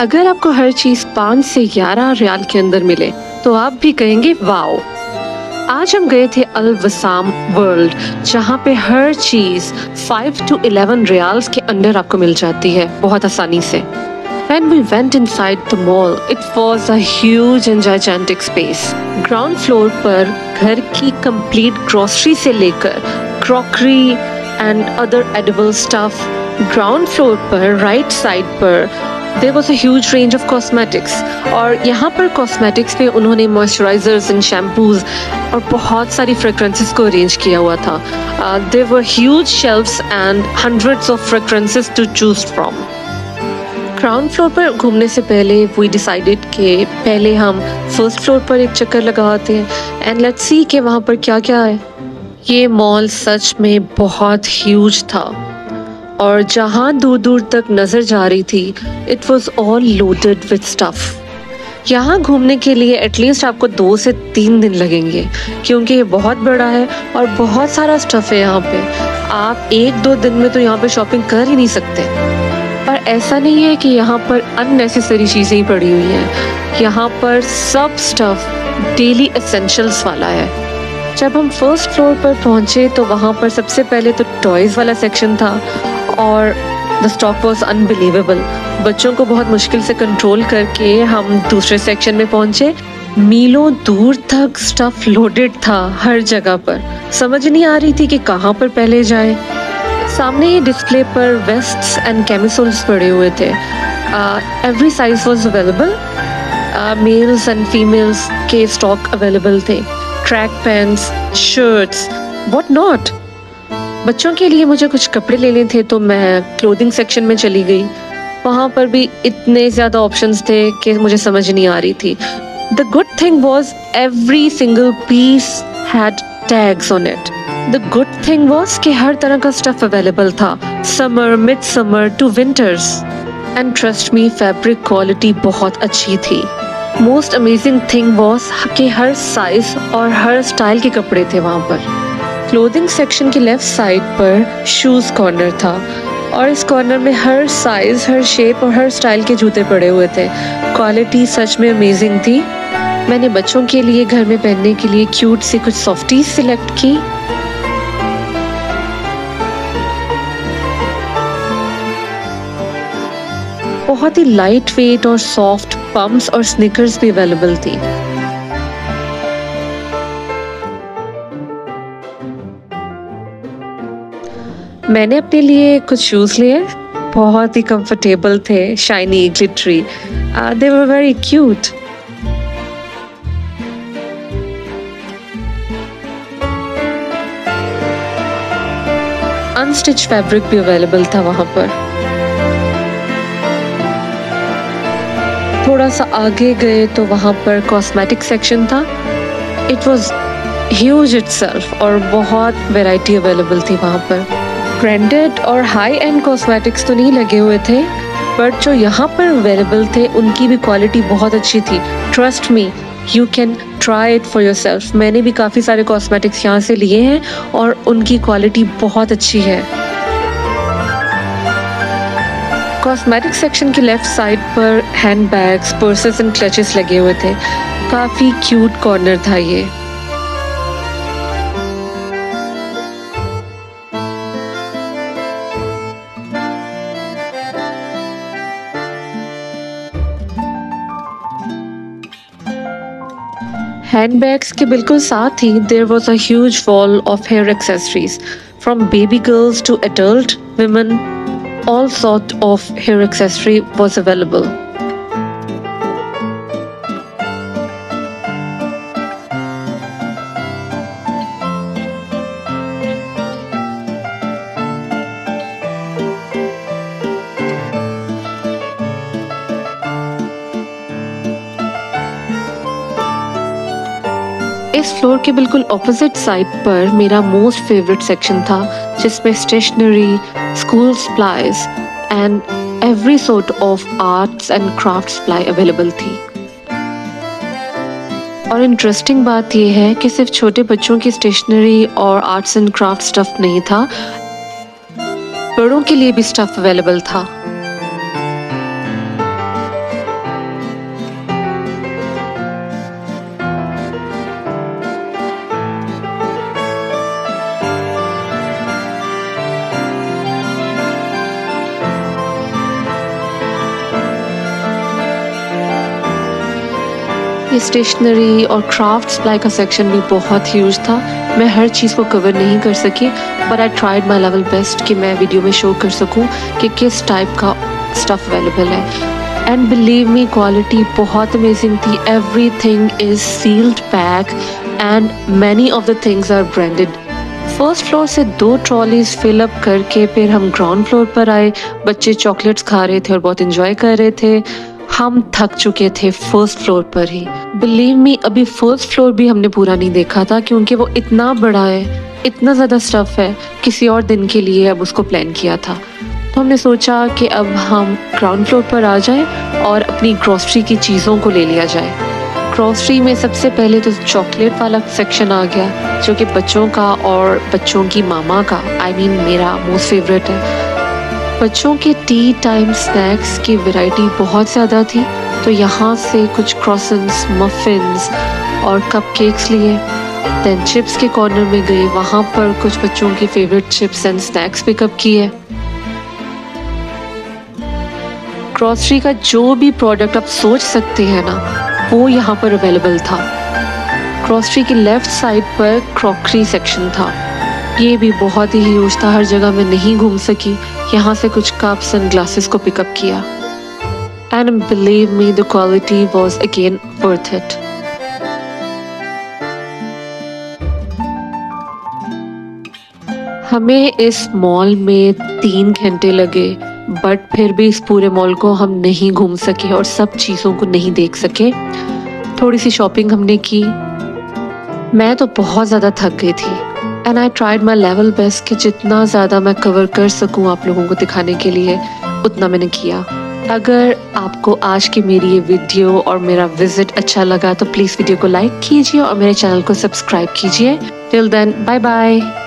अगर आपको हर चीज 5 से 11 रियाल के अंदर मिले तो आप भी कहेंगे वाओ। आज हम गए थे अल वसाम वर्ल्ड, जहाँ पे हर चीज 5 to 11 रियाल्स के अंदर आपको मिल जाती है बहुत आसानी से। When we went inside the mall, it was a huge and gigantic space. Ground floor पर घर की complete grocery से लेकर crockery and other edible stuff. Ground floor पर right side पर there was a huge range of cosmetics. और यहाँ पर cosmetics पे उन्होंने moisturizers and shampoos और बहुत सारी fragrances को arrange किया हुआ था. There were huge shelves and hundreds of fragrances to choose from. Ground floor पर घूमने से पहले वी डिसाइडेड कि पहले हम फर्स्ट फ्लोर पर एक चक्कर लगाते हैं एंड लेट्स सी कि वहाँ पर क्या क्या है। ये मॉल सच में बहुत ह्यूज था और जहाँ दूर दूर तक नज़र जा रही थी it was all loaded with stuff. यहाँ घूमने के लिए एटलीस्ट आपको 2 से 3 दिन लगेंगे क्योंकि ये बहुत बड़ा है और बहुत सारा स्टफ़ है यहाँ पे। आप 1-2 दिन में तो यहाँ पे शॉपिंग कर ही नहीं सकते। पर ऐसा नहीं है कि यहाँ पर अननेसेसरी चीज़ें ही पड़ी हुई हैं, यहाँ पर सब स्टफ डेली एसेंशियल्स वाला है। जब हम फर्स्ट फ्लोर पर पहुँचे तो वहाँ पर सबसे पहले तो टॉयज़ वाला सेक्शन था और द स्टॉक वॉज अनबिलीवेबल। बच्चों को बहुत मुश्किल से कंट्रोल करके हम दूसरे सेक्शन में पहुँचे। मीलों दूर तक स्टफ लोडेड था हर जगह पर, समझ नहीं आ रही थी कि कहाँ पर पहले जाए। सामने ही डिस्प्ले पर वेस्ट्स एंड कैमिसोल्स पड़े हुए थे। Every size was available, males and females के स्टॉक अवेलेबल थे। Track pants, shirts, what not. बच्चों के लिए मुझे कुछ कपड़े लेने थे तो मैं क्लोथिंग सेक्शन में चली गई। वहाँ पर भी इतने ज़्यादा ऑप्शंस थे कि मुझे समझ नहीं आ रही थी। The good thing was every single piece had tags on it. The good thing was कि हर तरह का स्टफ अवेलेबल था, summer, mid summer to winters. And trust me, fabric quality बहुत अच्छी थी। मोस्ट अमेजिंग थिंग वॉज कि हर size और हर स्टाइल के कपड़े थे वहाँ पर। क्लोथिंग सेक्शन की लेफ्ट साइड पर शूज़ कॉर्नर था और इस कॉर्नर में हर साइज, हर शेप और हर स्टाइल के जूते पड़े हुए थे। क्वालिटी सच में अमेजिंग थी। मैंने बच्चों के लिए घर में पहनने के लिए क्यूट से कुछ सॉफ्टीज सिलेक्ट की। बहुत ही लाइट वेट और सॉफ्ट पम्प्स और स्निकर्स भी अवेलेबल थी। मैंने अपने लिए कुछ शूज लिए, बहुत ही कंफर्टेबल थे, shiny, glittery, they were very cute. Unstitch fabric भी अवेलेबल था वहां पर। थोड़ा सा आगे गए तो वहाँ पर कॉस्मेटिक सेक्शन था। इट वॉज ह्यूज इटसेल्फ और बहुत वैरायटी अवेलेबल थी वहाँ पर। ब्रांडेड और हाई एंड कॉस्मेटिक्स तो नहीं लगे हुए थे, बट जो यहाँ पर अवेलेबल थे उनकी भी क्वालिटी बहुत अच्छी थी। Trust me, you can try it for yourself. मैंने भी काफ़ी सारे कॉस्मेटिक्स यहाँ से लिए हैं और उनकी क्वालिटी बहुत अच्छी है। कॉस्मेटिक सेक्शन के लेफ्ट साइड पर hand bags, purses and clutches लगे हुए थे। काफ़ी क्यूट कॉर्नर था ये। हैंड बैग्स के बिल्कुल साथ ही there was a huge wall of hair accessories from baby girls to adult women. All sort of hair accessory was available. इस फ्लोर के बिल्कुल ऑपोजिट साइड पर मेरा मोस्ट फेवरेट सेक्शन था, जिसमें stationery, school supplies and every sort of arts and craft supply available थी। और interesting बात यह है कि सिर्फ छोटे बच्चों की स्टेशनरी और आर्ट्स एंड क्राफ्ट स्टफ नहीं था, बड़ों के लिए भी स्टफ अवेलेबल था। कि स्टेशनरी और क्राफ्ट सप्लाई का सेक्शन भी बहुत ह्यूज था। मैं हर चीज़ को कवर नहीं कर सकी, पर I tried my level best कि मैं वीडियो में शो कर सकूं कि किस टाइप का स्टफ़ अवेलेबल है। एंड बिलीव मी, क्वालिटी बहुत अमेजिंग थी। Everything is sealed pack and many of the things are branded. First floor से 2 ट्रॉलीज फिलअप करके फिर हम ग्राउंड फ्लोर पर आए। बच्चे चॉकलेट्स खा रहे थे और बहुत इंजॉय कर रहे थे। हम थक चुके थे फर्स्ट फ्लोर पर ही। बिलीव मी, अभी फर्स्ट फ्लोर भी हमने पूरा नहीं देखा था क्योंकि वो इतना बड़ा है, इतना ज़्यादा स्टफ़ है। किसी और दिन के लिए अब उसको प्लान किया था, तो हमने सोचा कि अब हम ग्राउंड फ्लोर पर आ जाए और अपनी ग्रॉसरी की चीज़ों को ले लिया जाए। ग्रॉसरी में सबसे पहले तो चॉकलेट वाला सेक्शन आ गया, जो कि बच्चों का और बच्चों की मामा का, आई मीन मेरा मोस्ट फेवरेट है। बच्चों के टी टाइम स्नैक्स की वैरायटी बहुत ज़्यादा थी, तो यहाँ से कुछ क्रॉसन्स, मफिन्स और कपकेक्स लिए। दैन चिप्स के कॉर्नर में गए, वहाँ पर कुछ बच्चों की favourite chips and snacks pickup किए। ग्रॉसरी का जो भी प्रोडक्ट आप सोच सकते हैं ना, वो यहाँ पर अवेलेबल था। ग्रॉसरी की लेफ़्ट साइड पर क्रॉकरी सेक्शन था, ये भी बहुत ही ह्यूज था। हर जगह मैं नहीं घूम सकी। यहाँ से कुछ कप्स एंड ग्लासेस को पिकअप किया। And believe me, the quality was again worth it. हमें इस मॉल में 3 घंटे लगे, बट फिर भी इस पूरे मॉल को हम नहीं घूम सके और सब चीज़ों को नहीं देख सके। थोड़ी सी शॉपिंग हमने की। मैं तो बहुत ज़्यादा थक गई थी and I tried my level best कि जितना ज़्यादा मैं कवर कर सकूं आप लोगों को दिखाने के लिए, उतना मैंने किया। अगर आपको आज की मेरी ये वीडियो और मेरा विजिट अच्छा लगा तो प्लीज़ वीडियो को लाइक कीजिए और मेरे चैनल को सब्सक्राइब कीजिए। Till then, bye bye.